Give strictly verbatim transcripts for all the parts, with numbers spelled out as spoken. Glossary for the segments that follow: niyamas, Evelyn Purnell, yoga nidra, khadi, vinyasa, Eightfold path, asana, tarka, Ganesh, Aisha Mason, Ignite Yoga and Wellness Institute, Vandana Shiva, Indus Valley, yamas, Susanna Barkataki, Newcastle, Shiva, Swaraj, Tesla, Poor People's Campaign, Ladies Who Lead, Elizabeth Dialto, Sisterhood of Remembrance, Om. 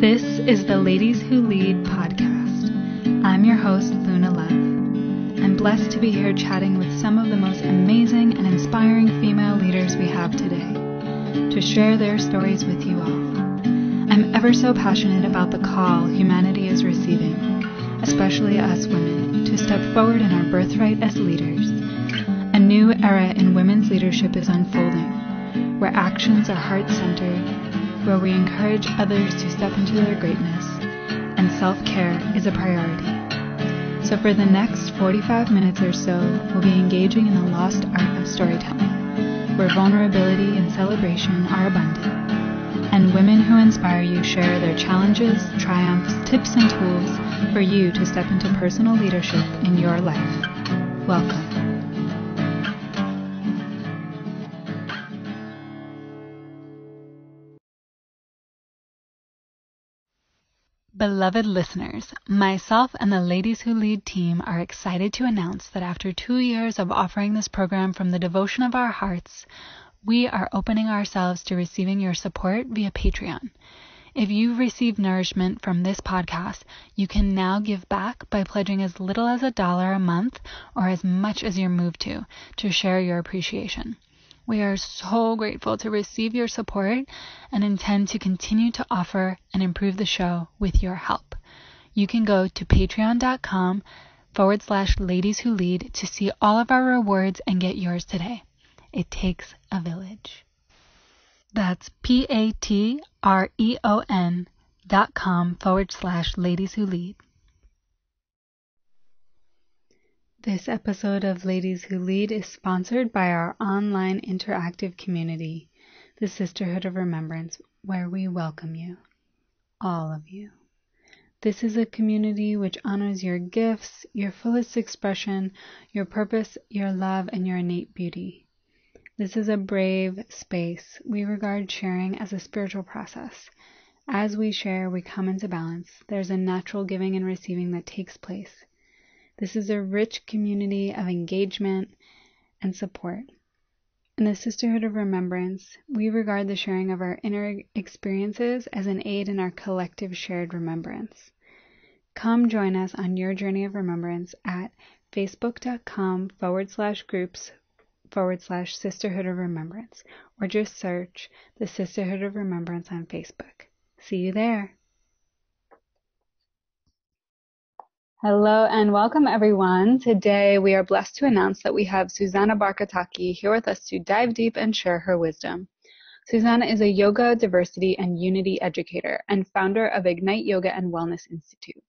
This is the Ladies Who Lead podcast. I'm your host, Luna Love. I'm blessed to be here chatting with some of the most amazing and inspiring female leaders we have today to share their stories with you all. I'm ever so passionate about the call humanity is receiving, especially us women, to step forward in our birthright as leaders. A new era in women's leadership is unfolding, where actions are heart-centered, where we encourage others to step into their greatness, and self-care is a priority. So for the next forty-five minutes or so, we'll be engaging in the lost art of storytelling, where vulnerability and celebration are abundant, and women who inspire you share their challenges, triumphs, tips, and tools for you to step into personal leadership in your life. Welcome. Beloved listeners, myself and the Ladies Who Lead team are excited to announce that after two years of offering this program from the devotion of our hearts, we are opening ourselves to receiving your support via Patreon. If you've received nourishment from this podcast, you can now give back by pledging as little as a dollar a month or as much as you're moved to, to share your appreciation. We are so grateful to receive your support and intend to continue to offer and improve the show with your help. You can go to patreon.com forward slash ladies who lead to see all of our rewards and get yours today. It takes a village. That's P-A-T-R-E-O-N dot com forward slash ladies who lead. This episode of Ladies Who Lead is sponsored by our online interactive community, the Sisterhood of Remembrance, where we welcome you, all of you. This is a community which honors your gifts, your fullest expression, your purpose, your love, and your innate beauty. This is a brave space. We regard sharing as a spiritual process. As we share, we come into balance. There's a natural giving and receiving that takes place. This is a rich community of engagement and support. In the Sisterhood of Remembrance, we regard the sharing of our inner experiences as an aid in our collective shared remembrance. Come join us on your journey of remembrance at facebook.com forward slash groups forward slash Sisterhood of Remembrance, or just search the Sisterhood of Remembrance on Facebook. See you there. Hello and welcome, everyone. Today we are blessed to announce that we have Susanna Barkataki here with us to dive deep and share her wisdom. Susanna is a yoga, diversity, and unity educator and founder of Ignite Yoga and Wellness Institute.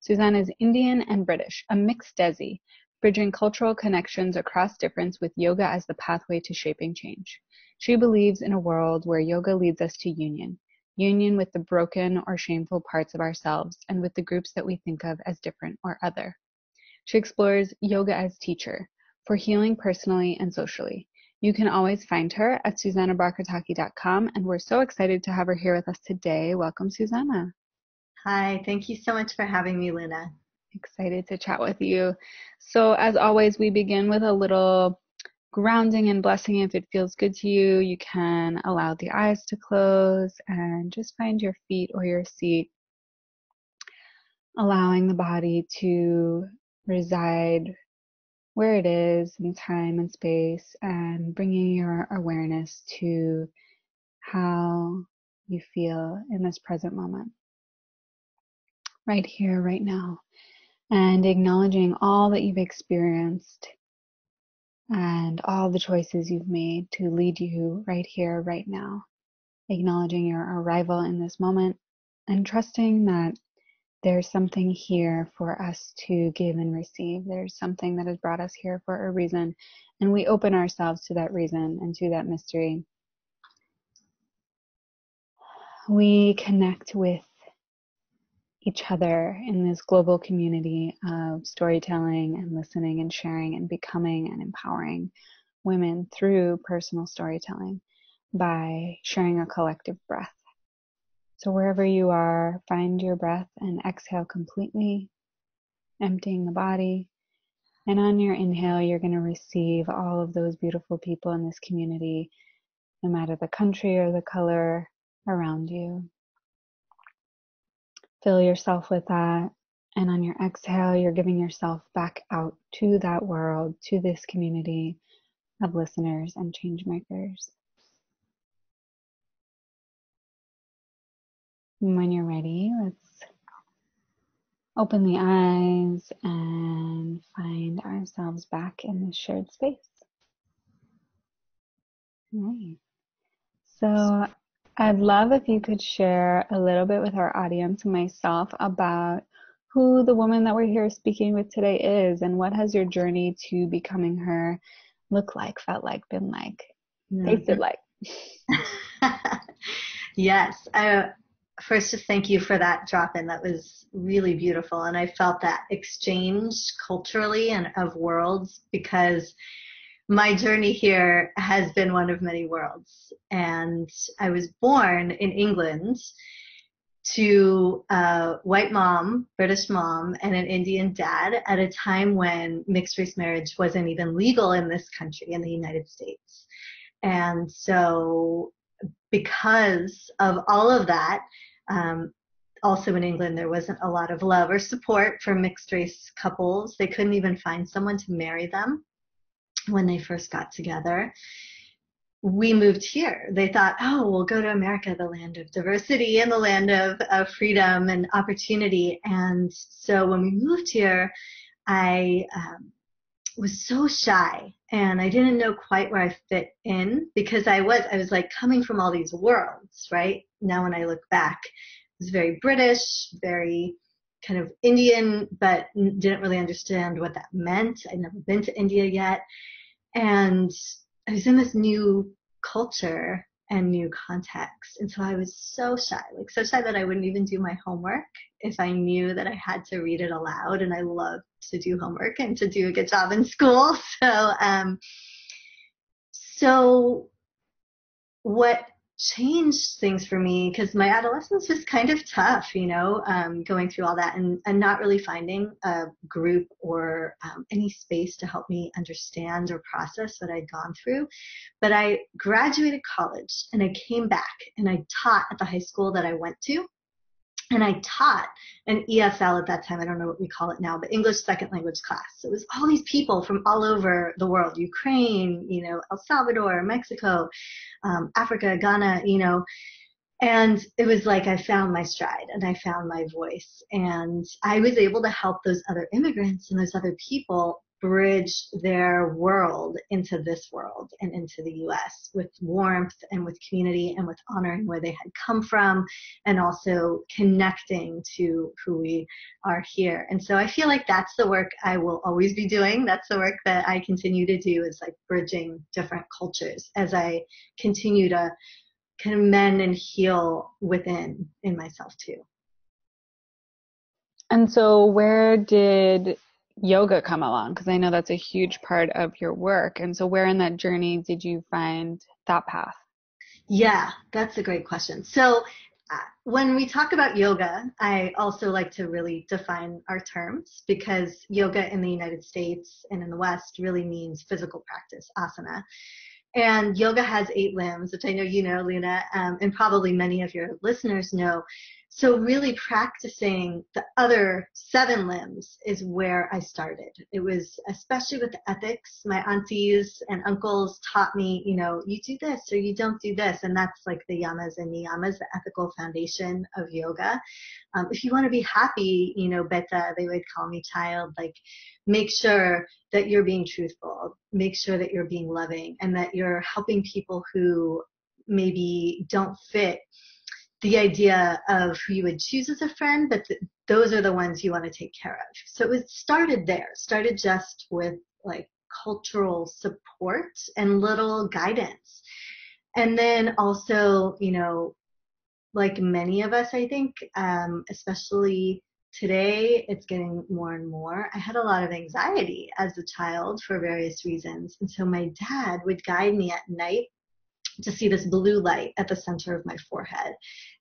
Susanna is Indian and British, a mixed desi, bridging cultural connections across difference with yoga as the pathway to shaping change. She believes in a world where yoga leads us to union, union with the broken or shameful parts of ourselves and with the groups that we think of as different or other. She explores yoga as teacher for healing personally and socially. You can always find her at susanna barkataki dot com, and we're so excited to have her here with us today. Welcome, Susanna. Hi, thank you so much for having me, Luna. Excited to chat with you. So as always, we begin with a little grounding and blessing. If it feels good to you, you can allow the eyes to close and just find your feet or your seat, allowing the body to reside where it is in time and space, and bringing your awareness to how you feel in this present moment, right here, right now. And acknowledging all that you've experienced and all the choices you've made to lead you right here, right now. Acknowledging your arrival in this moment and trusting that there's something here for us to give and receive. There's something that has brought us here for a reason, and we open ourselves to that reason and to that mystery. We connect with each other in this global community of storytelling and listening and sharing and becoming and empowering women through personal storytelling by sharing a collective breath. So wherever you are, find your breath and exhale completely, emptying the body. And on your inhale, you're going to receive all of those beautiful people in this community, no matter the country or the color around you. Fill yourself with that. And on your exhale, you're giving yourself back out to that world, to this community of listeners and change makers. And when you're ready, let's open the eyes and find ourselves back in the shared space. Nice. So I'd love if you could share a little bit with our audience and myself about who the woman that we're here speaking with today is, and what has your journey to becoming her looked like, felt like, been like, mm-hmm. tasted like. Yes. I, first, thank you for that drop-in. That was really beautiful. And I felt that exchange culturally and of worlds, because my journey here has been one of many worlds. And I was born in England to a white mom, British mom, and an Indian dad at a time when mixed-race marriage wasn't even legal in this country, in the United States. And so because of all of that, um, also in England, there wasn't a lot of love or support for mixed-race couples. They couldn't even find someone to marry them when they first got together. We moved here. They thought, oh, we'll go to America, the land of diversity and the land of, of freedom and opportunity. And so when we moved here, I um, was so shy, and I didn't know quite where I fit in, because I was, I was like coming from all these worlds, right? Now when I look back, I was very British, very kind of Indian, but didn't really understand what that meant. I'd never been to India yet. And I was in this new culture and new context. And so I was so shy, like so shy that I wouldn't even do my homework if I knew that I had to read it aloud. And I loved to do homework and to do a good job in school. So, um, so what changed things for me, because my adolescence was kind of tough, you know, um, going through all that and, and not really finding a group or um, any space to help me understand or process what I'd gone through. But I graduated college and I came back and I taught at the high school that I went to. And I taught an E S L at that time, I don't know what we call it now, but English second language class. So it was all these people from all over the world, Ukraine, you know, El Salvador, Mexico, um, Africa, Ghana, you know. And it was like I found my stride and I found my voice. And I was able to help those other immigrants and those other people bridge their world into this world and into the U S with warmth and with community and with honoring where they had come from, and also connecting to who we are here. And so I feel like that's the work I will always be doing. That's the work that I continue to do, is like bridging different cultures as I continue to kind of mend and heal within in myself too. And so where did yoga come along? Because I know that's a huge part of your work. And so where in that journey did you find that path? Yeah, that's a great question. So uh, when we talk about yoga, I also like to really define our terms, because yoga in the United States and in the West really means physical practice, asana. And yoga has eight limbs, which I know you know, Luna, um, and probably many of your listeners know. So really practicing the other seven limbs is where I started. It was especially with ethics. My aunties and uncles taught me, you know, you do this or you don't do this. And that's like the yamas and niyamas, the ethical foundation of yoga. Um, if you want to be happy, you know, beta, they would call me child, like make sure that you're being truthful, make sure that you're being loving, and that you're helping people who maybe don't fit the idea of who you would choose as a friend, but th- those are the ones you want to take care of. So it was started there, started just with like cultural support and little guidance. And then also, you know, like many of us, I think, um, especially today, it's getting more and more. I had a lot of anxiety as a child for various reasons. And so my dad would guide me at night to see this blue light at the center of my forehead,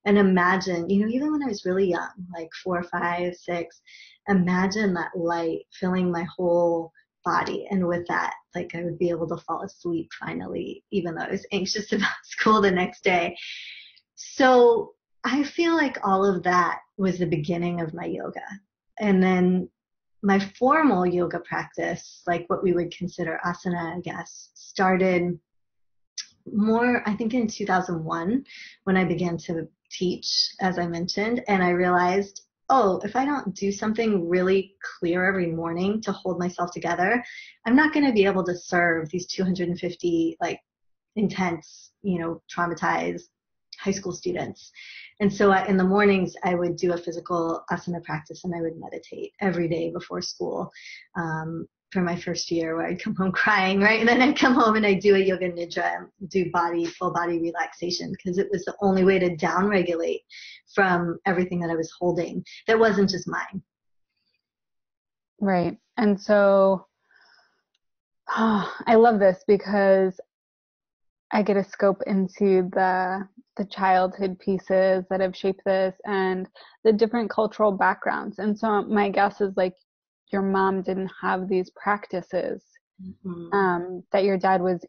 and imagine, you know, even when I was really young, like four, five, six, imagine that light filling my whole body. And with that, like I would be able to fall asleep finally, even though I was anxious about school the next day. So I feel like all of that was the beginning of my yoga. And then my formal yoga practice, like what we would consider asana, I guess, started more, I think, in two thousand one when I began to teach, as I mentioned, and I realized, oh, if I don't do something really clear every morning to hold myself together, I'm not going to be able to serve these two hundred fifty, like, intense, you know, traumatized high school students. And so I, in the mornings, I would do a physical asana practice and I would meditate every day before school um, for my first year, where I'd come home crying, right? And then I'd come home and I'd do a yoga nidra and do body, full body relaxation, because it was the only way to downregulate from everything that I was holding that wasn't just mine. Right. And so oh, I love this because I get a scope into the the childhood pieces that have shaped this and the different cultural backgrounds. And so my guess is, like, your mom didn't have these practices mm-hmm. um, that your dad was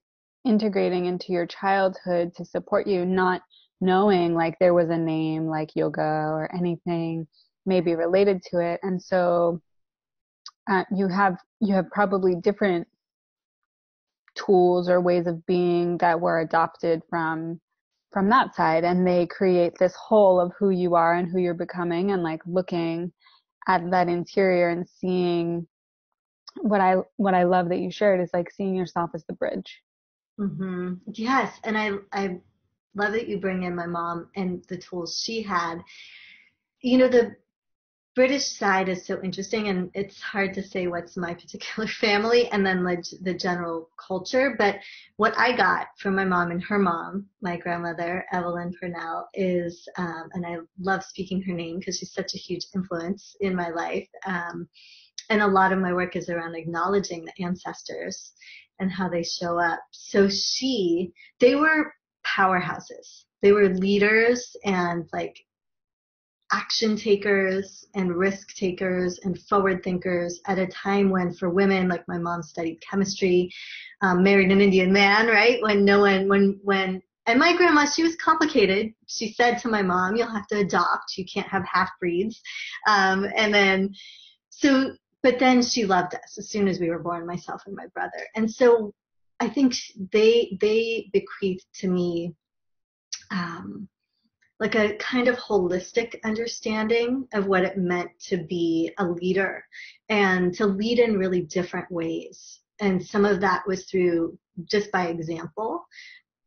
integrating into your childhood to support you, not knowing, like, there was a name like yoga or anything maybe related to it. And so uh, you have you have probably different tools or ways of being that were adopted from from that side, and they create this whole of who you are and who you're becoming, and, like, looking at that interior and seeing what I what I love that you shared is, like, seeing yourself as the bridge. Mm-hmm. Yes, and I I love that you bring in my mom and the tools she had. You know, the British side is so interesting, and it's hard to say what's my particular family and then the general culture. But what I got from my mom and her mom, my grandmother, Evelyn Purnell, is, um, and I love speaking her name because she's such a huge influence in my life. Um, and a lot of my work is around acknowledging the ancestors and how they show up. So she, they were powerhouses. They were leaders and, like, action takers and risk takers and forward thinkers at a time when, for women, like, my mom studied chemistry, um, married an Indian man, right? When no one, when, when, and my grandma, she was complicated. She said to my mom, you'll have to adopt. You can't have half breeds. Um, and then, so, but then she loved us as soon as we were born, myself and my brother. And so I think they, they bequeathed to me, um, like, a kind of holistic understanding of what it meant to be a leader and to lead in really different ways. And some of that was through just by example.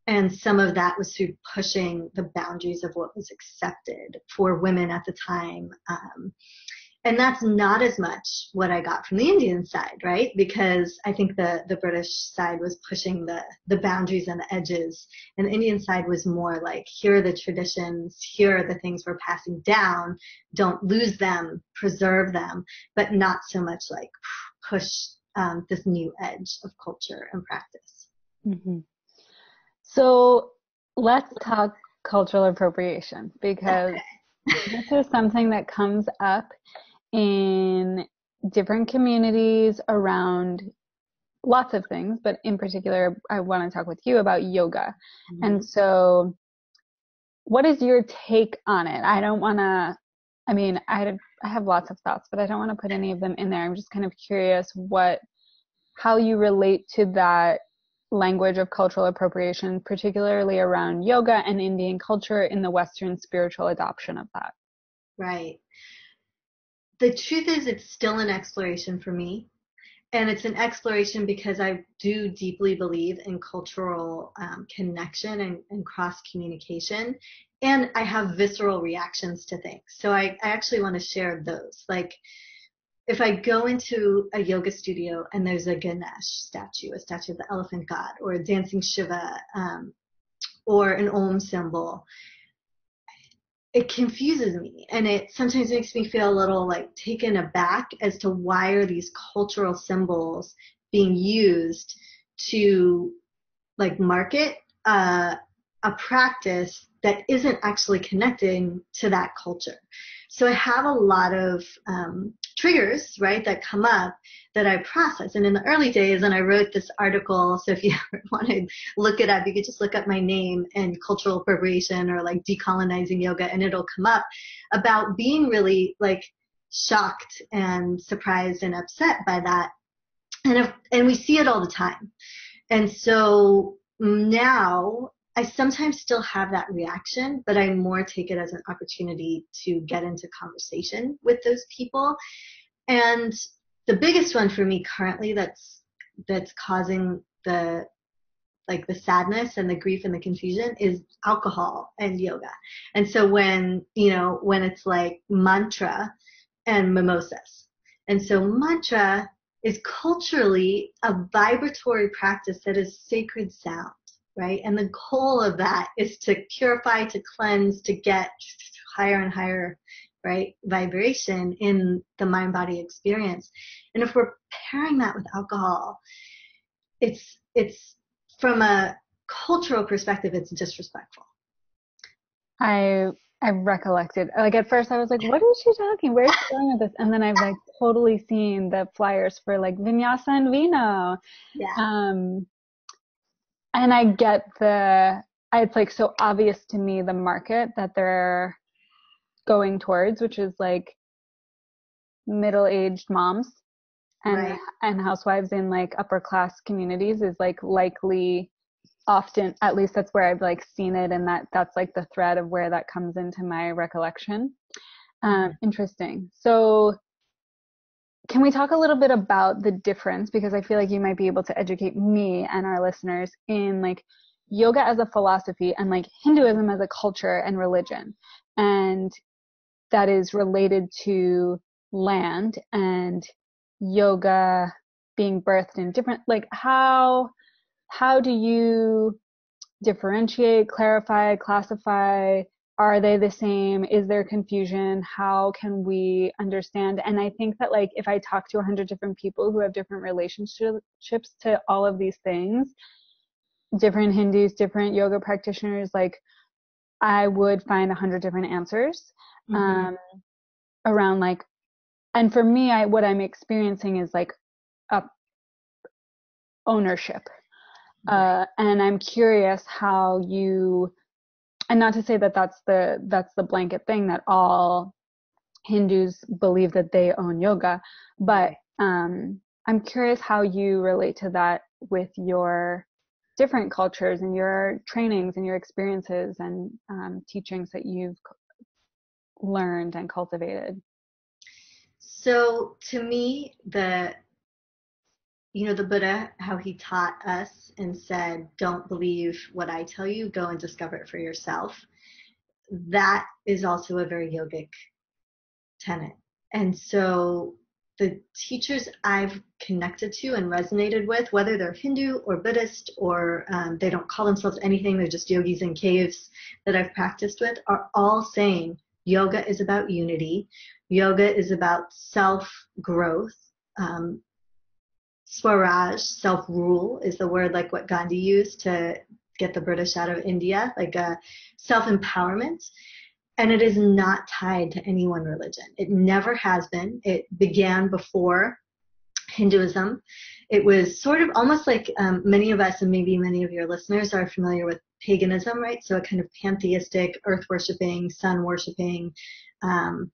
And some of that was through pushing the boundaries of what was accepted for women at the time. Um, and that's not as much what I got from the Indian side, right? Because I think the, the British side was pushing the, the boundaries and the edges. And the Indian side was more like, here are the traditions, here are the things we're passing down, don't lose them, preserve them, but not so much like push um, this new edge of culture and practice. Mm-hmm. So let's talk cultural appropriation, because okay. This is something that comes up in different communities around lots of things, but in particular, I want to talk with you about yoga. Mm-hmm. And so what is your take on it? I don't want to, I mean, I, I have lots of thoughts, but I don't want to put any of them in there. I'm just kind of curious what, how you relate to that language of cultural appropriation, particularly around yoga and Indian culture in the Western spiritual adoption of that. Right. The truth is, it's still an exploration for me, and it's an exploration because I do deeply believe in cultural um, connection and, and cross-communication, and I have visceral reactions to things. So I, I actually want to share those. Like, if I go into a yoga studio and there's a Ganesh statue, a statue of the elephant god, or a dancing Shiva, um, or an Om symbol, it confuses me, and it sometimes makes me feel a little, like, taken aback as to why are these cultural symbols being used to, like, market uh, a practice that isn't actually connecting to that culture. So I have a lot of um, triggers, right, that come up that I process. And in the early days, and I wrote this article, so if you ever want to look it up, you could just look up my name and cultural appropriation or like decolonizing yoga, and it'll come up, about being really like shocked and surprised and upset by that. And, if, and we see it all the time. And so now I sometimes still have that reaction, but I more take it as an opportunity to get into conversation with those people. And the biggest one for me currently that's that's causing the like the sadness and the grief and the confusion is alcohol and yoga. And so when, you know, when it's like mantra and mimosas. And so mantra is culturally a vibratory practice that is sacred sound, right? And the goal of that is to purify, to cleanse, to get higher and higher, right, vibration in the mind-body experience. And if we're pairing that with alcohol, it's it's from a cultural perspective, it's disrespectful. I I recollected, like at first I was like, what is she talking? Where is she going with this? And then I've like totally seen the flyers for like vinyasa and vino. Yeah. Um, and I get the, it's like so obvious to me the market that they're going towards, which is like middle-aged moms and, right, and housewives in like upper class communities is like likely often, at least that's where I've like seen it. And that that's like the thread of where that comes into my recollection. Um, interesting. So can we talk a little bit about the difference? Because I feel like you might be able to educate me and our listeners in like yoga as a philosophy and like Hinduism as a culture and religion. And that is related to land and yoga being birthed in different, like how, how do you differentiate, clarify, classify? Are they the same? Is there confusion? How can we understand? And I think that like, if I talk to a hundred different people who have different relationships to all of these things, different Hindus, different yoga practitioners, like I would find a hundred different answers, mm-hmm. um, around like, and for me, I, what I'm experiencing is like a ownership. Uh, and I'm curious how you, and not to say that that's the, that's the blanket thing that all Hindus believe that they own yoga, but um, I'm curious how you relate to that with your different cultures and your trainings and your experiences and um, teachings that you've learned and cultivated. So to me, the you know, the Buddha, how he taught us and said, don't believe what I tell you, go and discover it for yourself. That is also a very yogic tenet. And so the teachers I've connected to and resonated with, whether they're Hindu or Buddhist or um, they don't call themselves anything, they're just yogis in caves that I've practiced with, are all saying yoga is about unity. Yoga is about self-growth. Um, Swaraj, self-rule, is the word like what Gandhi used to get the British out of India, like a self-empowerment. And it is not tied to any one religion. It never has been. It began before Hinduism. It was sort of almost like um, many of us, and maybe many of your listeners are familiar with paganism, right? So a kind of pantheistic, earth-worshipping, sun-worshipping, um,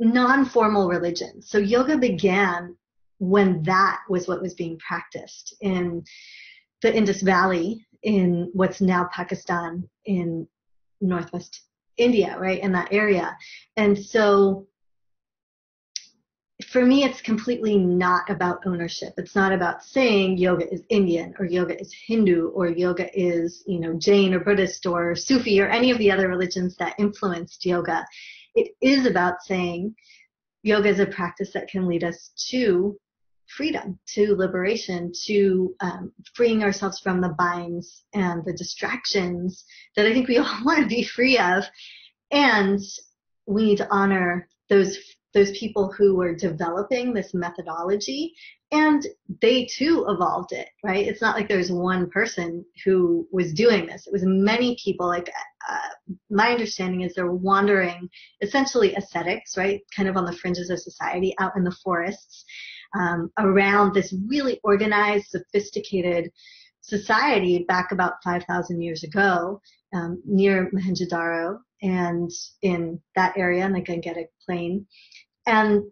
non-formal religion. So yoga began when that was what was being practiced in the Indus Valley, in what's now Pakistan, in Northwest India, right, in that area. And so for me, it's completely not about ownership. It's not about saying yoga is Indian or yoga is Hindu or yoga is, you know, Jain or Buddhist or Sufi or any of the other religions that influenced yoga. It is about saying yoga is a practice that can lead us to freedom, to liberation, to um, freeing ourselves from the binds and the distractions that I think we all want to be free of. And we need to honor those those people who were developing this methodology, and they too evolved it, right? It's not like there's one person who was doing this. It was many people. Like uh, my understanding is they're wandering, essentially ascetics, right? Kind of on the fringes of society, out in the forests, um, around this really organized, sophisticated society back about five thousand years ago, um, near Mohenjo-Daro and in that area in the Gangetic Plain. And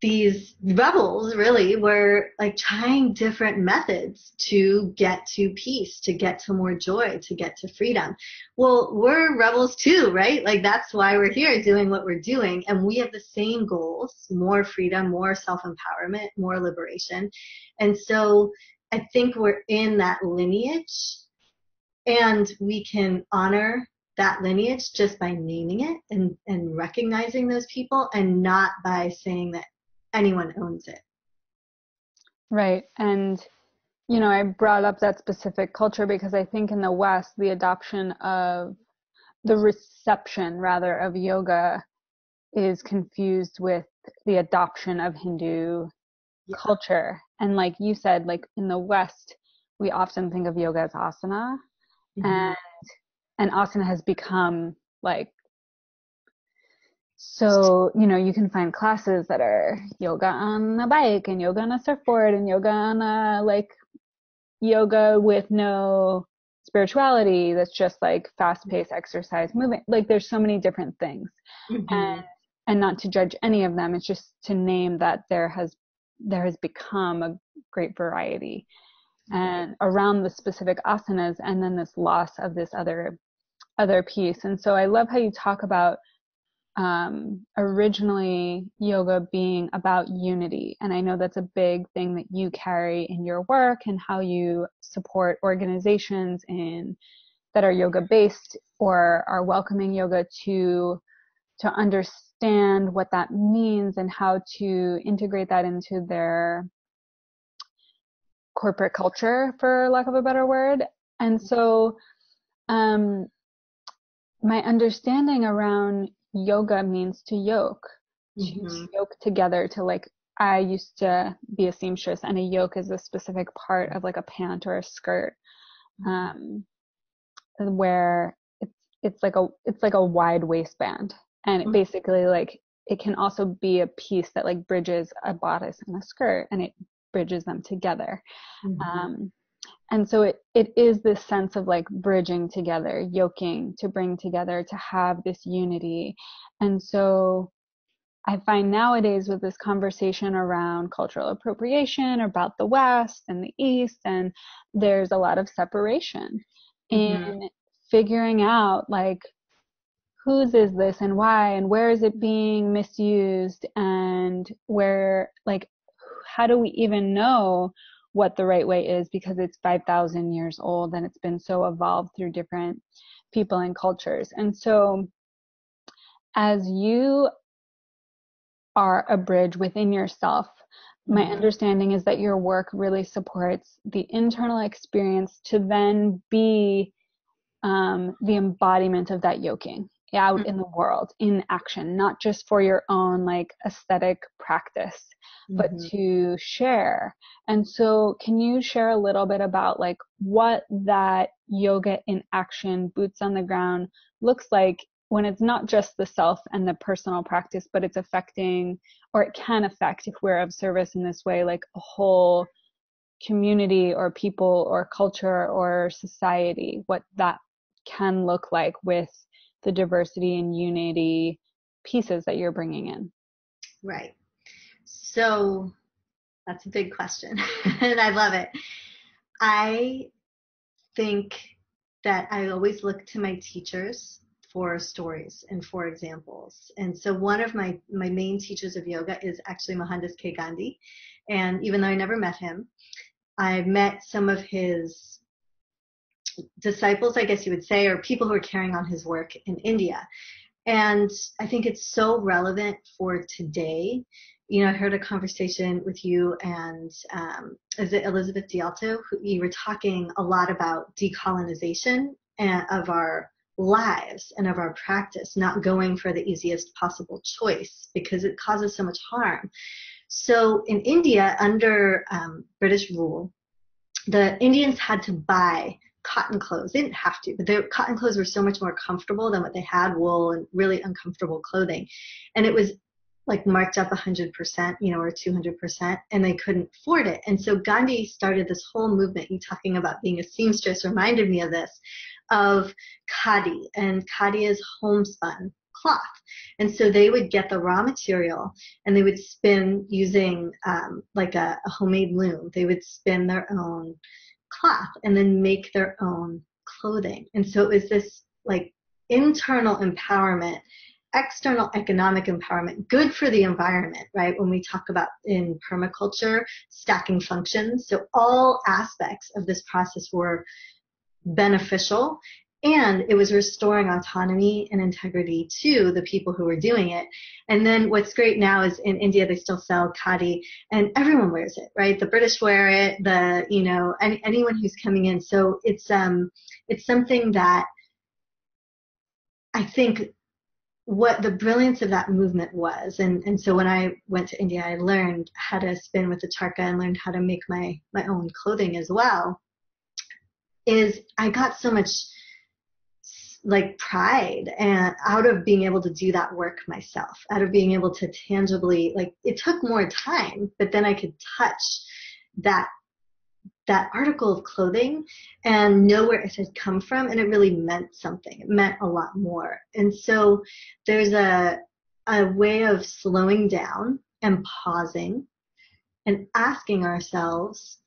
these rebels really were like trying different methods to get to peace, to get to more joy, to get to freedom. Well, we're rebels too, right? Like that's why we're here doing what we're doing. And we have the same goals, more freedom, more self-empowerment, more liberation. And so I think we're in that lineage, and we can honor that lineage just by naming it and, and recognizing those people, and not by saying that anyone owns it. Right. And, you know, I brought up that specific culture because I think in the West, the adoption of the reception rather of yoga is confused with the adoption of Hindu yeah. culture. And like you said, like in the West, we often think of yoga as asana, mm-hmm. and And asana has become like, so, you know, you can find classes that are yoga on a bike and yoga on a surfboard and yoga on a, like, yoga with no spirituality, that's just like fast-paced exercise movement. Like there's so many different things, mm-hmm. and and not to judge any of them. It's just to name that there has there has become a great variety and around the specific asanas, and then this loss of this other other piece. And so I love how you talk about um, originally yoga being about unity. And I know that's a big thing that you carry in your work and how you support organizations in that are yoga based or are welcoming yoga to to understand what that means and how to integrate that into their corporate culture, for lack of a better word. And so um, my understanding around yoga means to yoke, mm-hmm. to yoke together, to like, I used to be a seamstress, and a yoke is a specific part of like a pant or a skirt, um, where it's, it's like a, it's like a wide waistband. And it basically like, it can also be a piece that like bridges a bodice and a skirt, and it bridges them together. Mm-hmm. Um, and so it, it is this sense of like bridging together, yoking, to bring together, to have this unity. And so I find nowadays with this conversation around cultural appropriation about the West and the East, and there's a lot of separation mm-hmm. in figuring out like, whose is this and why, and where is it being misused, and where like, how do we even know what the right way is, because it's five thousand years old and it's been so evolved through different people and cultures. And so as you are a bridge within yourself, my understanding is that your work really supports the internal experience to then be um, the embodiment of that yoking out mm-hmm. in the world, in action, not just for your own like aesthetic practice, mm-hmm. but to share. And so can you share a little bit about like what that yoga in action, boots on the ground, looks like when it's not just the self and the personal practice, but it's affecting, or it can affect, if we're of service in this way, like a whole community or people or culture or society, what that can look like with the diversity and unity pieces that you're bringing in? Right. So that's a big question and I love it. I think that I always look to my teachers for stories and for examples. And so one of my, my main teachers of yoga is actually Mohandas K. Gandhi. And even though I never met him, I met some of his disciples, I guess you would say, or people who are carrying on his work in India. And I think it's so relevant for today. You know, I heard a conversation with you and um, is it Elizabeth Dialto? You were talking a lot about decolonization and of our lives and of our practice, not going for the easiest possible choice because it causes so much harm. So in India, under um, British rule, the Indians had to buy cotton clothes. They didn't have to, but their cotton clothes were so much more comfortable than what they had, wool and really uncomfortable clothing. And it was like marked up one hundred percent, you know, or two hundred percent, and they couldn't afford it. And so Gandhi started this whole movement. You talking about being a seamstress reminded me of this, of khadi, and khadi is homespun cloth. And so they would get the raw material and they would spin using um, like a, a homemade loom. They would spin their own cloth and then make their own clothing. And so it was this like internal empowerment, external economic empowerment, good for the environment, right? When we talk about in permaculture, stacking functions. So all aspects of this process were beneficial, and it was restoring autonomy and integrity to the people who were doing it. And then what's great now is in India, they still sell khadi and everyone wears it, right? The British wear it, the, you know, any, anyone who's coming in. So it's, um, it's something that I think what the brilliance of that movement was. And, and so when I went to India, I learned how to spin with the tarka and learned how to make my, my own clothing as well. Is I got so much like pride and out of being able to do that work myself, out of being able to tangibly, like it took more time, but then I could touch that that article of clothing and know where it had come from, and it really meant something. It meant a lot more. And so there's a a way of slowing down and pausing and asking ourselves,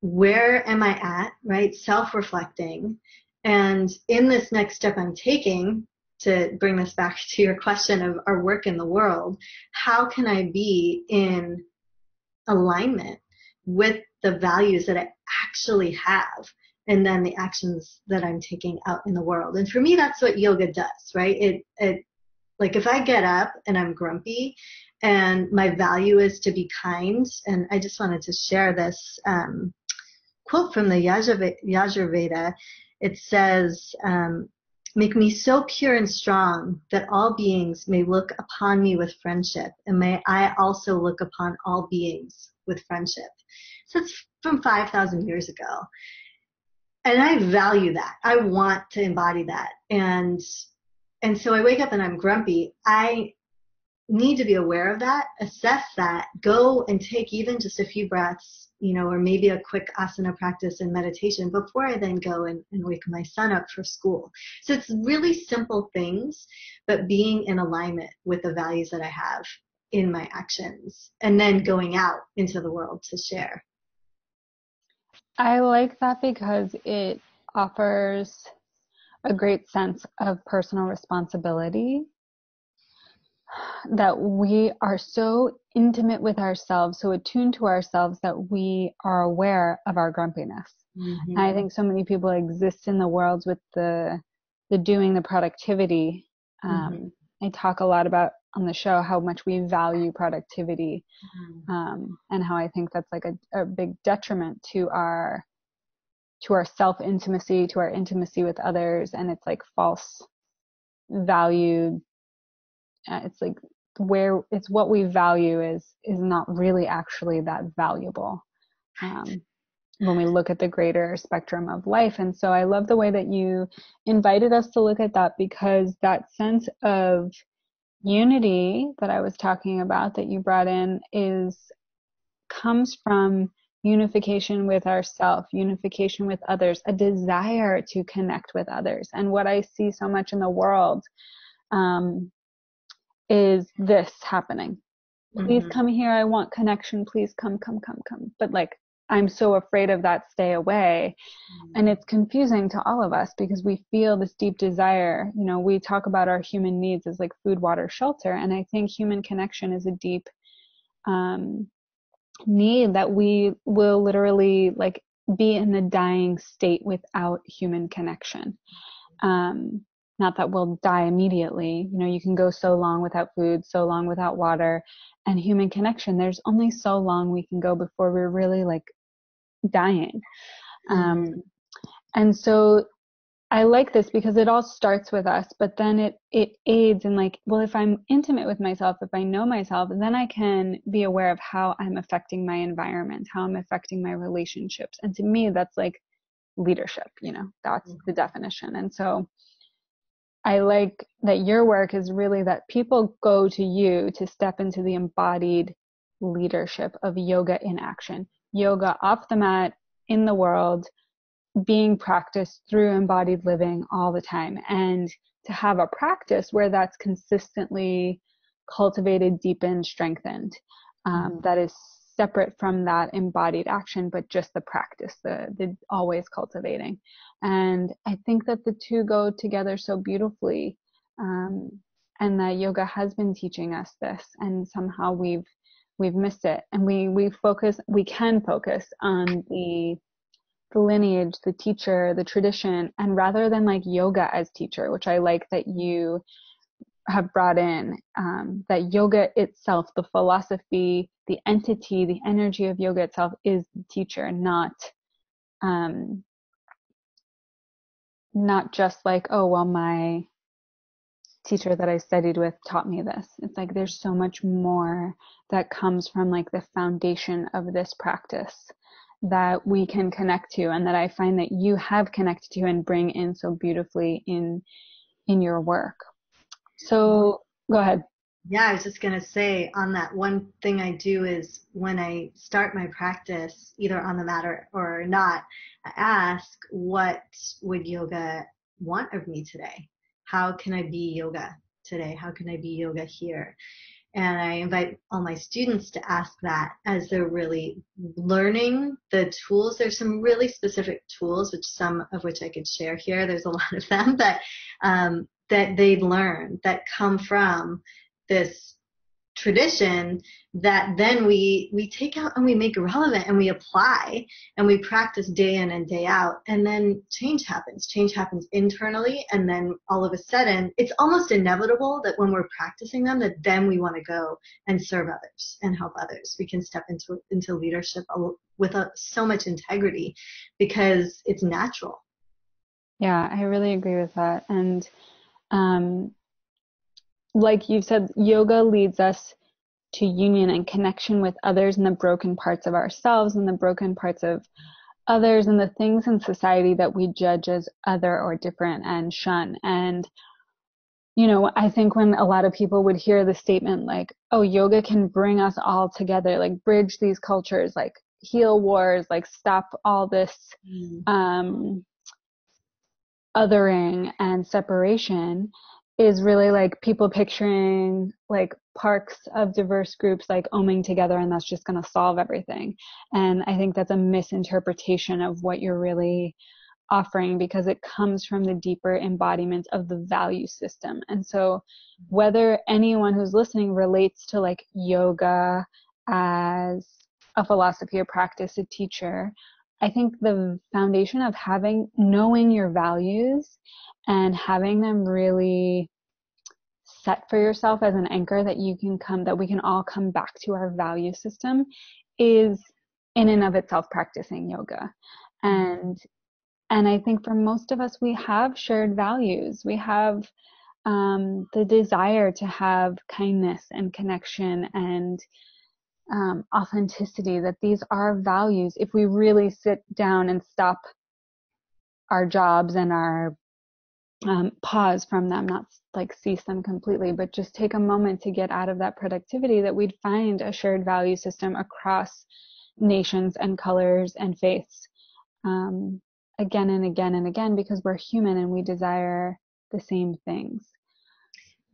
where am I at, right? Self-reflecting. And in this next step I'm taking, to bring this back to your question of our work in the world, how can I be in alignment with the values that I actually have, and then the actions that I'm taking out in the world? And for me, that's what yoga does, right? It, it like if I get up and I'm grumpy, and my value is to be kind, and I just wanted to share this um, quote from the Yajurveda. It says, um, make me so pure and strong that all beings may look upon me with friendship, and may I also look upon all beings with friendship. So it's from five thousand years ago. And I value that. I want to embody that. And, and so I wake up and I'm grumpy. I need to be aware of that, assess that, go and take even just a few breaths, you know, or maybe a quick asana practice and meditation before I then go and, and wake my son up for school. So it's really simple things, but being in alignment with the values that I have in my actions, and then going out into the world to share. I like that because it offers a great sense of personal responsibility, that we are so intimate with ourselves, so attuned to ourselves, that we are aware of our grumpiness. Mm-hmm. And I think so many people exist in the world with the the doing, the productivity. Um, mm-hmm. I talk a lot about on the show how much we value productivity, mm-hmm. um, and how I think that's like a, a big detriment to our to our self-intimacy, to our intimacy with others, and it's like false value. It's like where it's what we value is is not really actually that valuable um, when we look at the greater spectrum of life. And so I love the way that you invited us to look at that, because that sense of unity that I was talking about that you brought in is comes from unification with ourself, unification with others, a desire to connect with others. And what I see so much in the world um, is this happening. Please mm-hmm. come here. I want connection. Please come, come, come, come. But like, I'm so afraid of that. Stay away. Mm-hmm. And it's confusing to all of us because we feel this deep desire. You know, we talk about our human needs as like food, water, shelter. And I think human connection is a deep um, need that we will literally like be in the dying state without human connection. Um, Not that we'll die immediately. You know, you can go so long without food, so long without water, and human connection. There's only so long we can go before we're really like dying. Um, and so I like this because it all starts with us, but then it, it aids in like, well, if I'm intimate with myself, if I know myself, then I can be aware of how I'm affecting my environment, how I'm affecting my relationships. And to me, that's like leadership, you know, that's mm-hmm. the definition. And so I like that your work is really that people go to you to step into the embodied leadership of yoga in action, yoga off the mat in the world, being practiced through embodied living all the time, and to have a practice where that's consistently cultivated, deepened, strengthened, um, that is separate from that embodied action, but just the practice, the, the always cultivating. And I think that the two go together so beautifully, um, and that yoga has been teaching us this, and somehow we've we've missed it. And we we focus, we can focus on the the lineage, the teacher, the tradition, and rather than like yoga as teacher, which I like that you have brought in, um, that yoga itself, the philosophy, the entity, the energy of yoga itself is the teacher, not, um, not just like, oh, well, my teacher that I studied with taught me this. It's like, there's so much more that comes from like the foundation of this practice that we can connect to, and that I find that you have connected to and bring in so beautifully in in your work. So go ahead. Yeah, I was just going to say on that, one thing I do is when I start my practice, either on the mat or, or not, I ask, what would yoga want of me today? How can I be yoga today? How can I be yoga here? And I invite all my students to ask that as they're really learning the tools. There's some really specific tools, which some of which I could share here. There's a lot of them that, um, that they learn that come from this tradition that then we, we take out and we make relevant and we apply and we practice day in and day out. And then change happens. Change happens internally. And then all of a sudden, it's almost inevitable that when we're practicing them, that then we want to go and serve others and help others. We can step into, into leadership with a, so much integrity because it's natural. Yeah, I really agree with that. And, um, like you've said, yoga leads us to union and connection with others and the broken parts of ourselves and the broken parts of others and the things in society that we judge as other or different and shun. And, you know, I think when a lot of people would hear the statement like, oh, yoga can bring us all together, like bridge these cultures, like heal wars, like stop all this mm. um, othering and separation, is really like people picturing like parks of diverse groups like oming together, and that's just going to solve everything. And I think that's a misinterpretation of what you're really offering, because it comes from the deeper embodiment of the value system. And so whether anyone who's listening relates to like yoga as a philosophy, a practice, a teacher, I think the foundation of having, knowing your values and having them really set for yourself as an anchor that you can come, that we can all come back to our value system, is in and of itself practicing yoga. And, and I think for most of us, we have shared values. We have um, the desire to have kindness and connection and um, authenticity, that these are values. If we really sit down and stop our jobs and our Um, pause from them, not like cease them completely, but just take a moment to get out of that productivity, that we'd find a shared value system across nations and colors and faiths, um, again and again and again, because we're human and we desire the same things.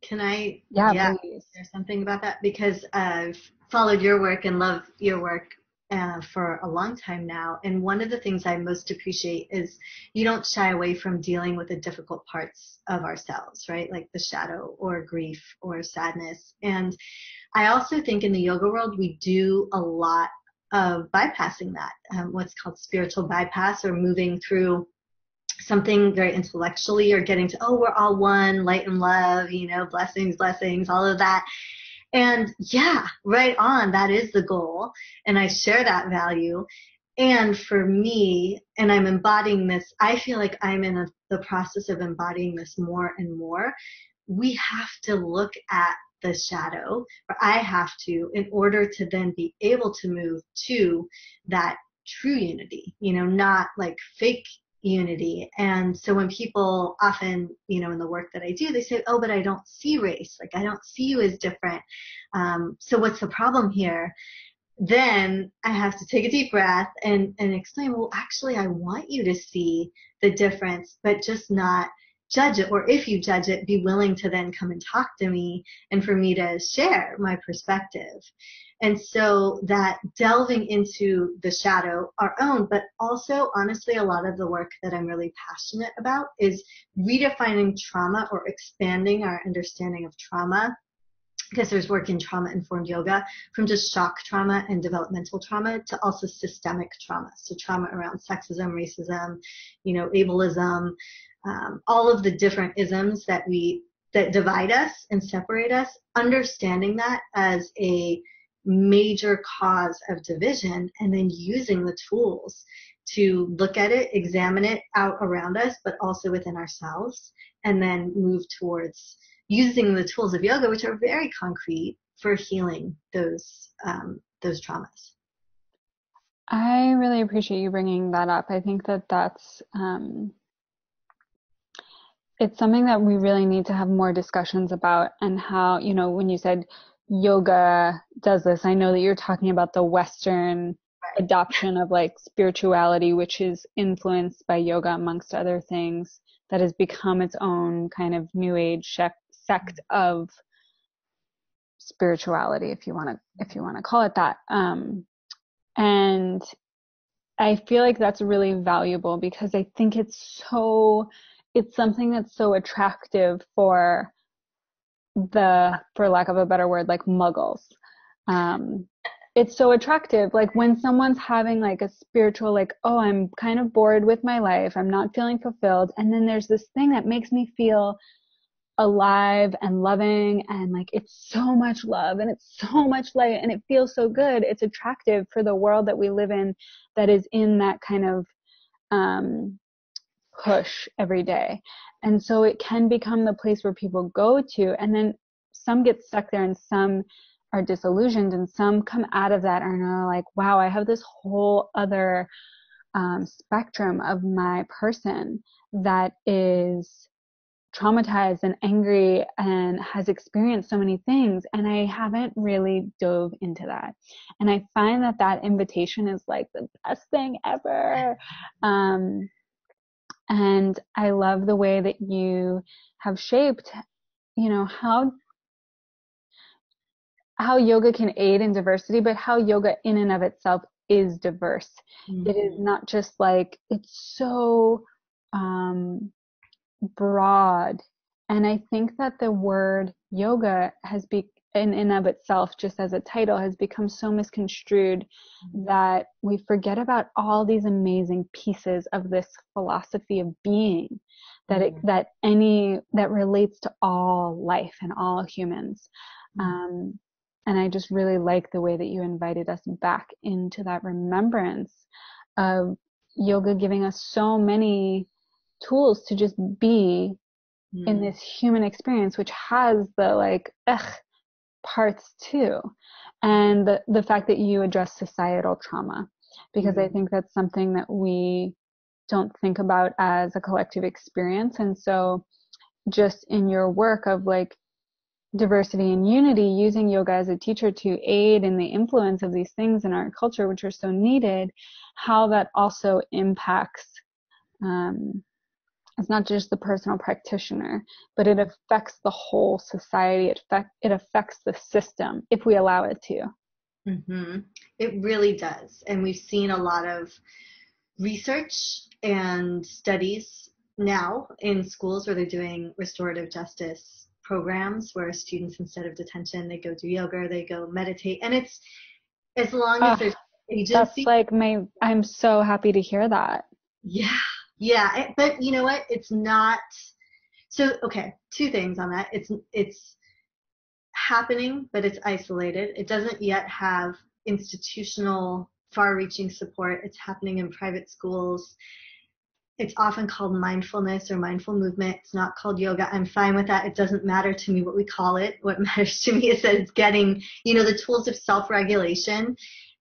Can I yeah, yeah please. There's something about that, because I've followed your work and love your work Uh, for a long time now. And one of the things I most appreciate is you don't shy away from dealing with the difficult parts of ourselves, right? Like the shadow or grief or sadness. And I also think in the yoga world, we do a lot of bypassing that, um, what's called spiritual bypass, or moving through something very intellectually, or getting to, oh, we're all one, light and love, you know, blessings, blessings, all of that. And yeah, right on. That is the goal. And I share that value. And for me, and I'm embodying this, I feel like I'm in a, the process of embodying this more and more. We have to look at the shadow, or I have to, in order to then be able to move to that true unity, you know, not like fake unity. And so when people often, you know, in the work that I do, they say, oh, but I don't see race. Like, I don't see you as different. Um, so what's the problem here? Then I have to take a deep breath and, and explain, well, actually, I want you to see the difference, but just not judge it. Or if you judge it, be willing to then come and talk to me and for me to share my perspective. And so that delving into the shadow, our own, but also, honestly, a lot of the work that I'm really passionate about is redefining trauma or expanding our understanding of trauma, because there's work in trauma-informed yoga, from just shock trauma and developmental trauma to also systemic trauma. So trauma around sexism, racism, you know, ableism, um, all of the different isms that we, that divide us and separate us, understanding that as a major cause of division, and then using the tools to look at it, examine it out around us, but also within ourselves, and then move towards using the tools of yoga, which are very concrete, for healing those um, those traumas. I really appreciate you bringing that up. I think that that's um, it's something that we really need to have more discussions about. And how, you know, when you said yoga does this, I know that you're talking about the Western right. adoption of like spirituality, which is influenced by yoga, amongst other things, that has become its own kind of new age sect of spirituality, if you want to, if you want to call it that. Um, and I feel like that's really valuable, because I think it's so, it's something that's so attractive for the, for lack of a better word, like muggles. Um, it's so attractive. Like when someone's having like a spiritual, like, oh, I'm kind of bored with my life, I'm not feeling fulfilled, and then there's this thing that makes me feel alive and loving, and like it's so much love and it's so much light and it feels so good. It's attractive for the world that we live in, that is in that kind of um, push every day. And so it can become the place where people go to, and then some get stuck there and some are disillusioned and some come out of that and are like, wow, I have this whole other um, spectrum of my person that is traumatized and angry and has experienced so many things, and I haven't really dove into that. And I find that that invitation is like the best thing ever. Um, and I love the way that you have shaped, you know, how how yoga can aid in diversity, but how yoga in and of itself is diverse. Mm-hmm. It is not just like, it's so um, broad. And I think that the word yoga has be in and of itself, just as a title, has become so misconstrued mm-hmm. that we forget about all these amazing pieces of this philosophy of being, that it, mm-hmm. that any, that relates to all life and all humans. Mm-hmm. Um, And I just really like the way that you invited us back into that remembrance of yoga giving us so many tools to just be mm. in this human experience, which has the like ugh, parts too. And the, the fact that you address societal trauma, because mm. I think that's something that we don't think about as a collective experience. And so just in your work of like diversity and unity, using yoga as a teacher to aid in the influence of these things in our culture, which are so needed, how that also impacts, um, it's not just the personal practitioner, but it affects the whole society. It, affect, it affects the system if we allow it to. Mm-hmm. It really does. And we've seen a lot of research and studies now in schools where they're doing restorative justice programs, where students, instead of detention, they go do yoga, they go meditate, and it's as long as oh, there's agency. That's like my, I'm so happy to hear that. Yeah, yeah, but you know what? It's not so okay. Two things on that. It's it's happening, but it's isolated. It doesn't yet have institutional far-reaching support. It's happening in private schools. It's often called mindfulness or mindful movement. It's not called yoga. I'm fine with that. It doesn't matter to me what we call it. What matters to me is that it's getting, you know, the tools of self-regulation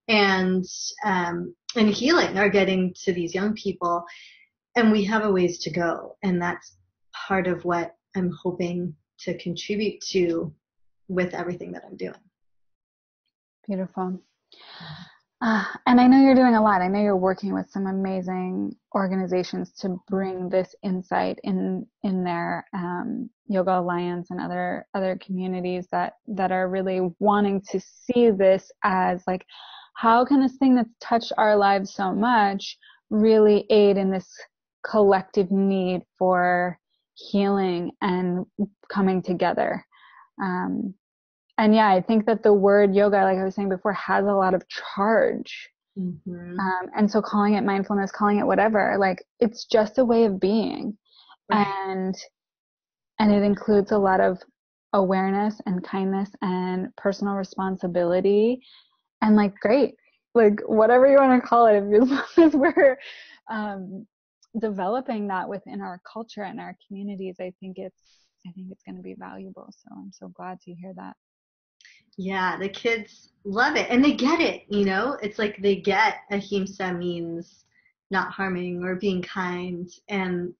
and um, and healing are getting to these young people. And we have a ways to go. And that's part of what I'm hoping to contribute to with everything that I'm doing. Beautiful. Uh, and I know you're doing a lot. I know you're working with some amazing organizations to bring this insight in in their um, Yoga Alliance and other other communities that that are really wanting to see this as like, how can this thing that's touched our lives so much really aid in this collective need for healing and coming together. Um, And yeah, I think that the word yoga, like I was saying before, has a lot of charge. Mm-hmm. Um, and so calling it mindfulness, calling it whatever, like it's just a way of being. Right. And, and it includes a lot of awareness and kindness and personal responsibility and like, great, like whatever you want to call it, as long as we're um, developing that within our culture and our communities, I think it's, I think it's going to be valuable. So I'm so glad to hear that. Yeah, the kids love it and they get it, you know, it's like they get ahimsa means not harming or being kind. And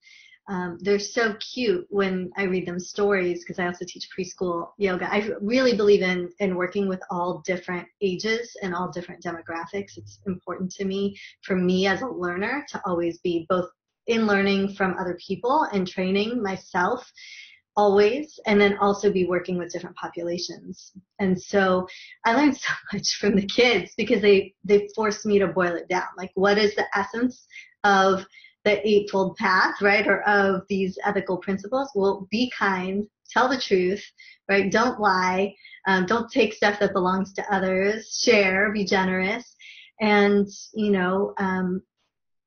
um, they're so cute when I read them stories, because I also teach preschool yoga. I really believe in, in working with all different ages and all different demographics. It's important to me, for me as a learner, to always be both in learning from other people and training myself always, and then also be working with different populations. And so I learned so much from the kids because they, they forced me to boil it down. Like, what is the essence of the Eightfold Path, right? Or of these ethical principles? Well, be kind, tell the truth, right? Don't lie. Um, don't take stuff that belongs to others, share, be generous. And, you know, um,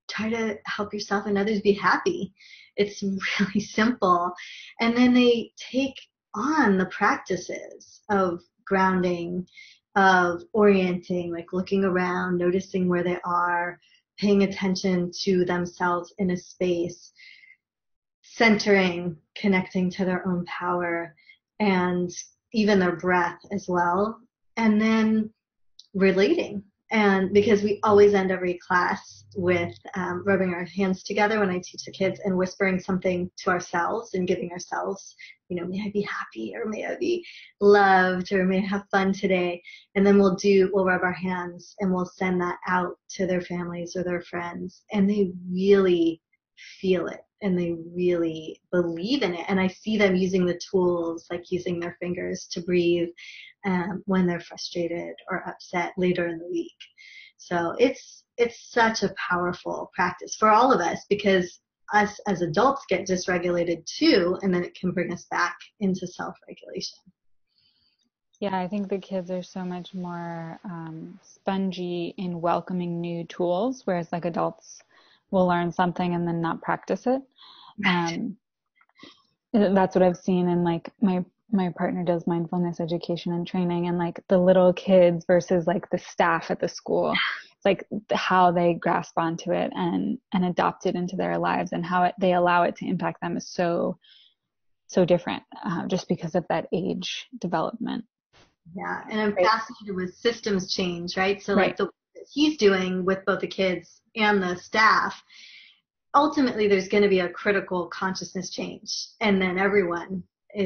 try to help yourself and others be happy. It's really simple. And then they take on the practices of grounding, of orienting, like looking around, noticing where they are, paying attention to themselves in a space, centering, connecting to their own power, and even their breath as well. And then relating. And because we always end every class with um, rubbing our hands together when I teach the kids and whispering something to ourselves and giving ourselves, you know, may I be happy, or may I be loved, or may I have fun today. And then we'll do, we'll rub our hands and we'll send that out to their families or their friends. And they really feel it and they really believe in it. And I see them using the tools, like using their fingers to breathe Um, when they're frustrated or upset later in the week. So it's it's such a powerful practice for all of us, because us as adults get dysregulated too, and then it can bring us back into self-regulation. Yeah, I think the kids are so much more um, spongy in welcoming new tools, whereas like adults will learn something and then not practice it. Um, that's what I've seen in like my My partner does mindfulness education and training, and like the little kids versus like the staff at the school, it's like how they grasp onto it and, and adopt it into their lives, and how it, they allow it to impact them is so, so different uh, just because of that age development. Yeah. And I'm right. fascinated with systems change, right? So right. like the work that he's doing with both the kids and the staff, ultimately there's going to be a critical consciousness change. And then everyone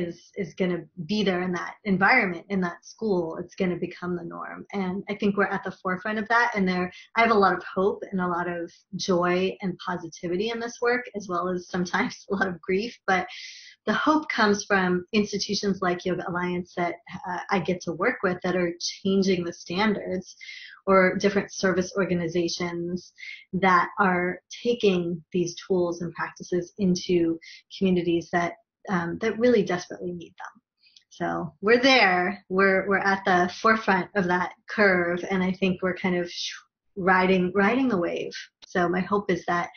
is is going to be there in that environment, in that school. It's going to become the norm, and I think we're at the forefront of that. And there, I have a lot of hope and a lot of joy and positivity in this work, as well as sometimes a lot of grief. But the hope comes from institutions like Yoga Alliance that uh, I get to work with, that are changing the standards, or different service organizations that are taking these tools and practices into communities that Um, that really desperately need them. So we're there. We're we're at the forefront of that curve, and I think we're kind of riding riding the wave. So my hope is that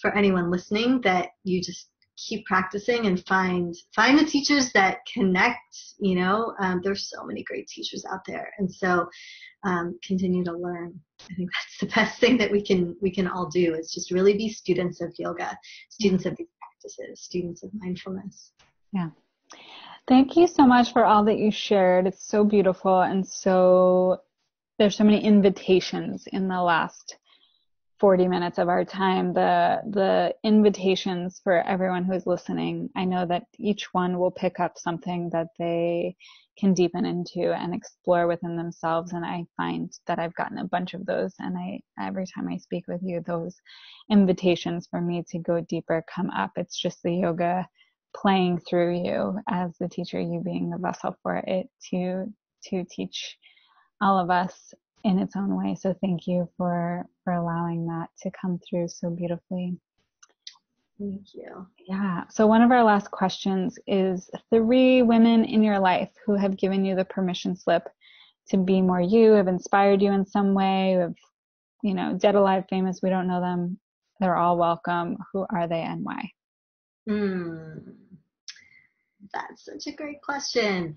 for anyone listening, that you just keep practicing and find find the teachers that connect. You know, um, there's so many great teachers out there, and so um, continue to learn. I think that's the best thing that we can we can all do, is just really be students of yoga, students of these practices, students of mindfulness. Yeah. Thank you so much for all that you shared. It's so beautiful, and so there's so many invitations in the last forty minutes of our time. The the invitations for everyone who's listening, I know that each one will pick up something that they can deepen into and explore within themselves. And I find that I've gotten a bunch of those. And I every time I speak with you, those invitations for me to go deeper come up. It's just the yoga playing through you as the teacher, you being the vessel for it to to teach all of us in its own way. So thank you for for allowing that to come through so beautifully. Thank you. Yeah. So one of our last questions is three women in your life who have given you the permission slip to be more you, have inspired you in some way, who have, you know, dead, alive, famous, we don't know them. They're all welcome. Who are they and why? Hmm. That's such a great question.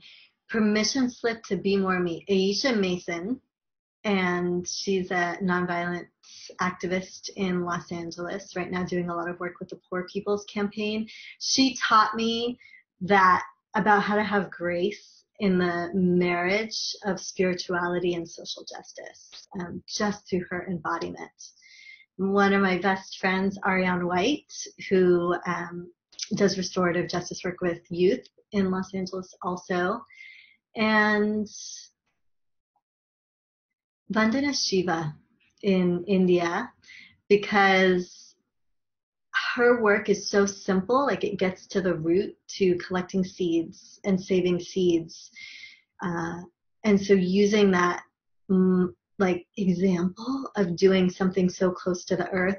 Permission slip to be more me. Aisha Mason, and she's a nonviolent activist in Los Angeles right now, doing a lot of work with the Poor People's Campaign. She taught me that about how to have grace in the marriage of spirituality and social justice, um, just through her embodiment. One of my best friends, Ariane White, who um, does restorative justice work with youth in Los Angeles also. And Vandana Shiva in India, because her work is so simple, like it gets to the root, to collecting seeds and saving seeds. Uh, and so using that um, like example of doing something so close to the earth,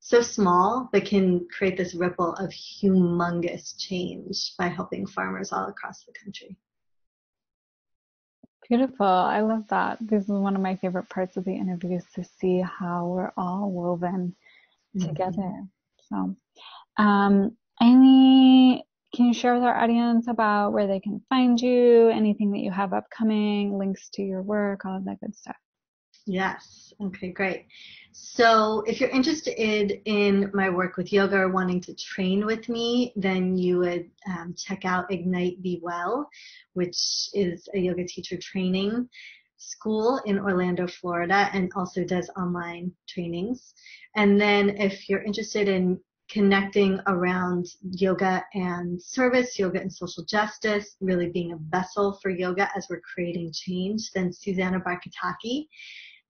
so small, but can create this ripple of humongous change by helping farmers all across the country. Beautiful. I love that. This is one of my favorite parts of the interviews, to see how we're all woven mm-hmm. together. So, um, Amy, can you share with our audience about where they can find you, anything that you have upcoming, links to your work, all of that good stuff? Yes. Okay, great. So if you're interested in my work with yoga or wanting to train with me, then you would um, check out Ignite Be Well, which is a yoga teacher training school in Orlando, Florida, and also does online trainings. And then if you're interested in connecting around yoga and service, yoga and social justice, really being a vessel for yoga as we're creating change, then Susanna Barkataki.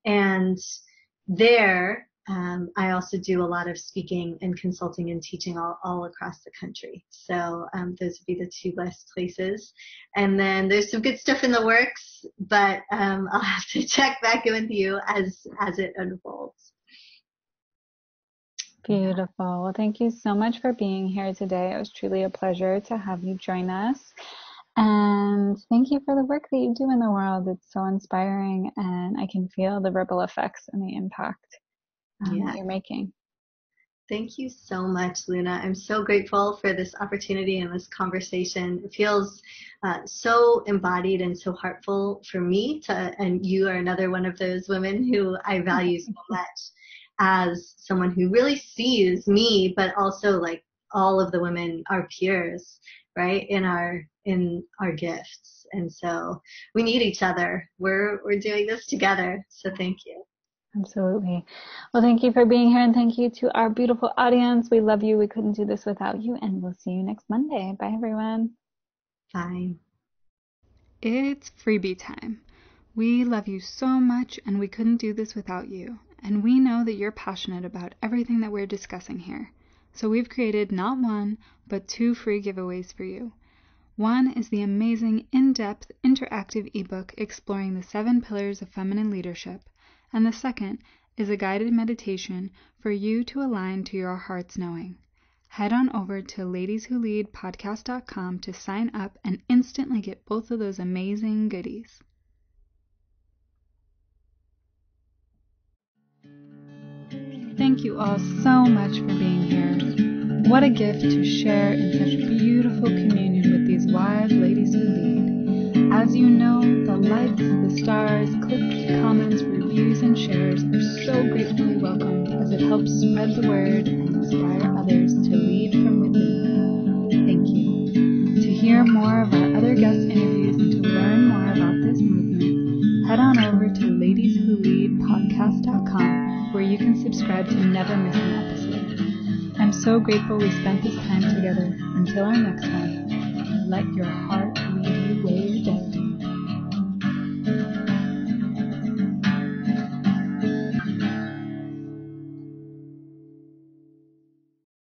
And there, um, I also do a lot of speaking and consulting and teaching all, all across the country. So um, those would be the two best places. And then there's some good stuff in the works, but um, I'll have to check back in with you as, as it unfolds. Beautiful. Well, thank you so much for being here today. It was truly a pleasure to have you join us. And thank you for the work that you do in the world. It's so inspiring, and I can feel the ripple effects and the impact um, yeah. that you're making. Thank you so much, Luna. I'm so grateful for this opportunity and this conversation. It feels uh, so embodied and so heartful for me to, and you are another one of those women who I value so much as someone who really sees me, but also like all of the women, our peers, right, in our in our gifts. And so we need each other. We're we're doing this together. So thank you. Absolutely. Well, thank you for being here, and thank you to our beautiful audience. We love you. We couldn't do this without you, and we'll see you next Monday. Bye, everyone. Bye. It's freebie time. We love you so much, and we couldn't do this without you. And we know that you're passionate about everything that we're discussing here. So we've created not one, but two free giveaways for you. One is the amazing in-depth interactive ebook exploring the seven pillars of feminine leadership, and the second is a guided meditation for you to align to your heart's knowing. Head on over to ladies who lead podcast dot com to sign up and instantly get both of those amazing goodies. Thank you all so much for being here. What a gift to share in such beautiful communion with these wise ladies who lead. As you know, the likes, the stars, clicks, comments, reviews, and shares are so gratefully welcomed as it helps spread the word and inspire others to lead from within. Thank you. To hear more of our other guest interviews and to learn more about this movement, head on over to ladies who lead podcast dot com where you can subscribe to never miss an episode. I'm so grateful we spent this time together. Until our next time, let your heart lead you where you're going.